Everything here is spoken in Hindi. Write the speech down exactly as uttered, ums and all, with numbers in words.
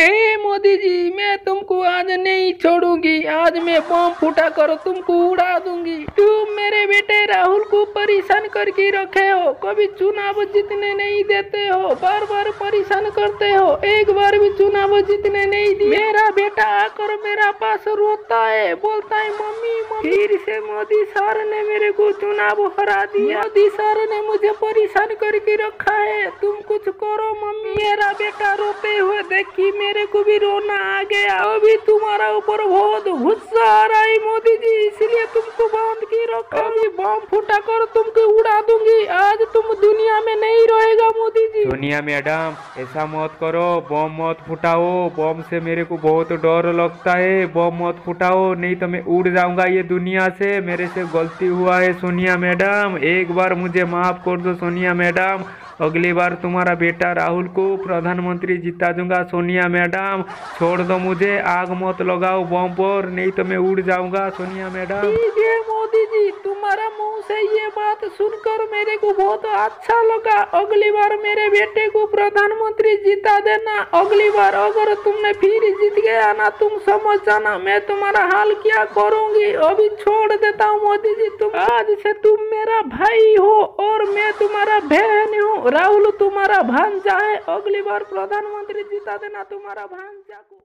ए मोदी जी, मैं तुमको आज नहीं छोड़ूंगी। आज मैं बम फूटा कर तुमको उड़ा दूंगी। तुम मेरे बेटे राहुल को परेशान करके रखे हो, कभी चुनाव जीतने नहीं देते हो, बार बार परेशान करते हो, एक बार भी चुनाव जीतने नहीं दी। मेरा बेटा आकर मेरा पास रोता है, बोलता है मम्मी मम्मी फिर से मोदी सर ने मेरे को चुनाव हरा दिया, मोदी सर ने मुझे परेशान करके रखा है, तुम कुछ करो मम्मी। मेरा बेटा रोते हुए देखी मेरे को भी रोना आ गया। अभी तुम्हारा ऊपर बहुत गुस्सा आ रहा है मोदी जी, इसलिए तुमको बांध के रखा। अभी बम फुटा कर तुमको उड़ा दूंगी, आज तुम दुनिया में नहीं रहेगा मोदी जी। सोनिया मैडम, ऐसा मत करो, बम मत फुटाओ, बम से मेरे को बहुत डर लगता है, बम मत फुटाओ नहीं तो मैं उड़ जाऊंगा ये दुनिया से। मेरे से गलती हुआ है सोनिया मैडम, एक बार मुझे माफ कर दो सोनिया मैडम। अगली बार तुम्हारा बेटा राहुल को प्रधानमंत्री जिता दूंगा सोनिया मैडम। छोड़ दो मुझे, आग मत लगाओ बम पर नहीं तो मैं उड़ जाऊंगा सोनिया मैडम। ठीक है मोदी जी, तुम्हारा मुंह से ये बात सुनकर मेरे को बहुत अच्छा लगा। अगली बार मेरे बेटे को प्रधानमंत्री जिता देना। अगली बार अगर तुमने फिर जीत गया ना, तुम समझ जाना मैं तुम्हारा हाल क्या करूँगी। अभी छोड़ देता हूँ मोदी जी, तुम आज से तुम मेरा भाई हो और मैं तुम्हारा बहन हूँ। राहुल तुम्हारा भांजा है, अगली बार प्रधानमंत्री जिता देना तुम्हारा भांजा को।